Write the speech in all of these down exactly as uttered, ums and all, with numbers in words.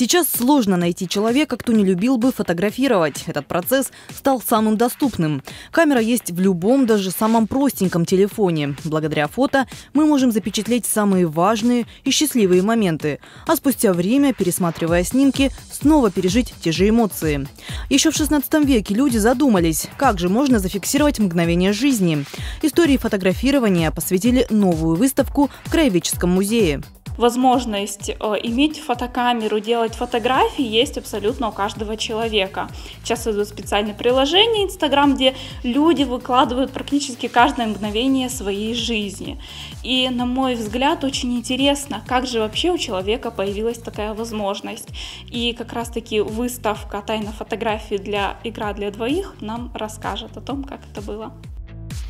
Сейчас сложно найти человека, кто не любил бы фотографировать. Этот процесс стал самым доступным. Камера есть в любом, даже самом простеньком телефоне. Благодаря фото мы можем запечатлеть самые важные и счастливые моменты, а спустя время, пересматривая снимки, снова пережить те же эмоции. Еще в шестнадцатом веке люди задумались, как же можно зафиксировать мгновение жизни. Истории фотографирования посвятили новую выставку в Краеведческом музее. Возможность иметь фотокамеру, делать фотографии есть абсолютно у каждого человека. Сейчас идут специальные приложения Инстаграм, где люди выкладывают практически каждое мгновение своей жизни. И, на мой взгляд, очень интересно, как же вообще у человека появилась такая возможность. И как раз-таки выставка «Тайна фотографии для игра для двоих» нам расскажет о том, как это было.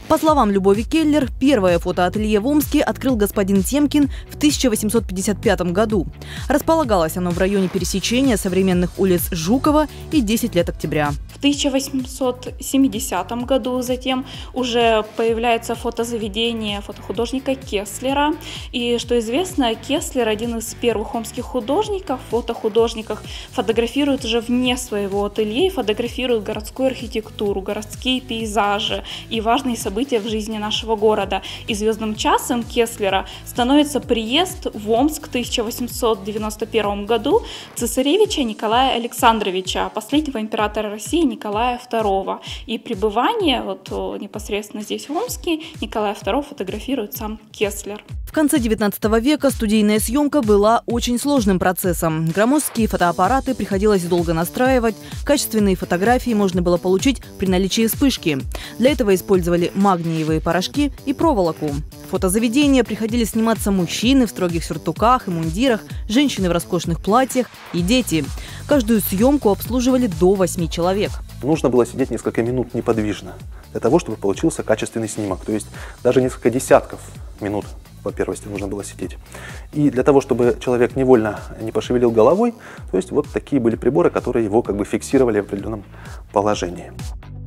По словам Любови Келлер, первое фотоателье в Омске открыл господин Темкин в тысяча восемьсот пятьдесят пятом году. Располагалось оно в районе пересечения современных улиц Жукова и десять лет октября. В тысяча восемьсот семидесятом году затем уже появляется фотозаведение фотохудожника Кеслера. И, что известно, Кеслер, один из первых омских художников, фотохудожников, фотографирует уже вне своего ателье, фотографирует городскую архитектуру, городские пейзажи и важные события в жизни нашего города. И звездным часом Кеслера становится приезд в Омск в тысяча восемьсот девяносто первом году цесаревича Николая Александровича, последнего императора России Николая второго. И пребывание вот непосредственно здесь в Омске Николая второго фотографирует сам Кеслер. В конце девятнадцатого века студийная съемка была очень сложным процессом. Громоздкие фотоаппараты приходилось долго настраивать, качественные фотографии можно было получить при наличии вспышки. Для этого использовали магниевые порошки и проволоку. В фотозаведения приходили сниматься мужчины в строгих сюртуках и мундирах, женщины в роскошных платьях и дети. Каждую съемку обслуживали до восьми человек. Нужно было сидеть несколько минут неподвижно для того, чтобы получился качественный снимок. То есть даже несколько десятков минут, по первости, нужно было сидеть. И для того, чтобы человек невольно не пошевелил головой, то есть вот такие были приборы, которые его как бы фиксировали в определенном положении.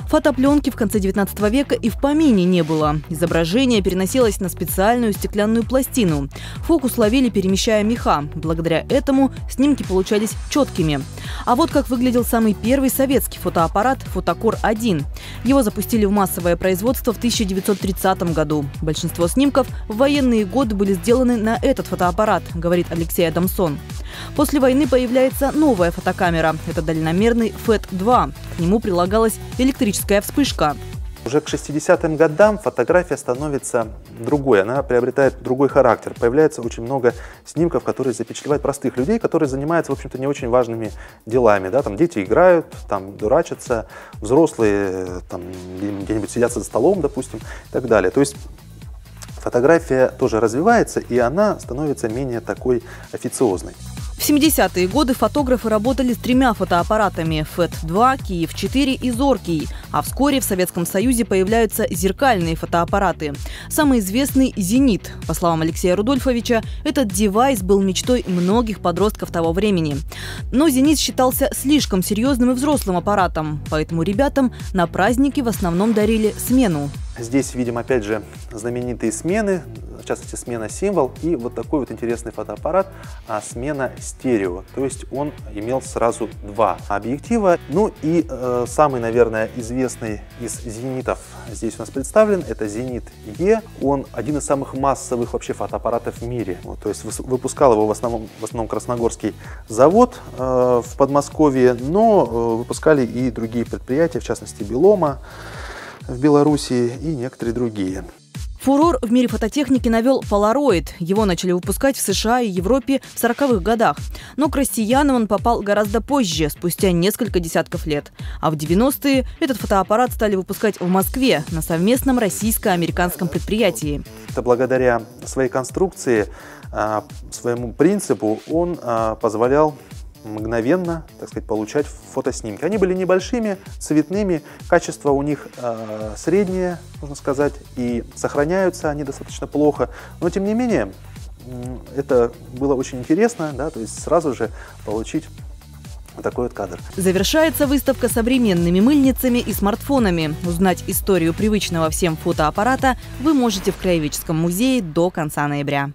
Фотопленки в конце девятнадцатого века и в помине не было. Изображение переносилось на специальную стеклянную пластину. Фокус ловили, перемещая меха. Благодаря этому снимки получались четкими. А вот как выглядел самый первый советский фотоаппарат «Фотокор один». Его запустили в массовое производство в тысяча девятьсот тридцатом году. Большинство снимков в военные годы были сделаны на этот фотоаппарат, говорит Алексей Адамсон. После войны появляется новая фотокамера. Это дальномерный «ФЭТ-два». К нему прилагалась электрическая вспышка. Уже к шестидесятым годам фотография становится другой, она приобретает другой характер. Появляется очень много снимков, которые запечатлевают простых людей, которые занимаются, в общем-то, не очень важными делами. Да? Там дети играют, там дурачатся, взрослые там где-нибудь сидят за столом, допустим, и так далее. То есть фотография тоже развивается, и она становится менее такой официозной. В семидесятые годы фотографы работали с тремя фотоаппаратами – «ФЭТ-два», «Киев четыре» и «Зоркий». А вскоре в Советском Союзе появляются зеркальные фотоаппараты. Самый известный – «Зенит». По словам Алексея Рудольфовича, этот девайс был мечтой многих подростков того времени. Но «Зенит» считался слишком серьезным и взрослым аппаратом, поэтому ребятам на праздники в основном дарили смену. Здесь видим, опять же, знаменитые смены, в частности, смена символ и вот такой вот интересный фотоаппарат, а смена стерео, то есть он имел сразу два объектива. Ну и э, самый, наверное, известный из «Зенитов» здесь у нас представлен, это «Зенит-Е». Он один из самых массовых вообще фотоаппаратов в мире, вот, то есть выпускал его в основном, в основном Красногорский завод э, в Подмосковье, но э, выпускали и другие предприятия, в частности, «Белома» в Белоруссии и некоторые другие. Фурор в мире фототехники навел Polaroid. Его начали выпускать в США и Европе в сороковых годах. Но к россиянам он попал гораздо позже, спустя несколько десятков лет. А в девяностые этот фотоаппарат стали выпускать в Москве на совместном российско-американском предприятии. Это благодаря своей конструкции, своему принципу он позволял мгновенно, так сказать, получать фотоснимки. Они были небольшими, цветными, качество у них э, среднее, можно сказать, и сохраняются они достаточно плохо, но тем не менее это было очень интересно, да, то есть сразу же получить такой вот кадр. Завершается выставка современными мыльницами и смартфонами. Узнать историю привычного всем фотоаппарата вы можете в Краеведческом музее до конца ноября.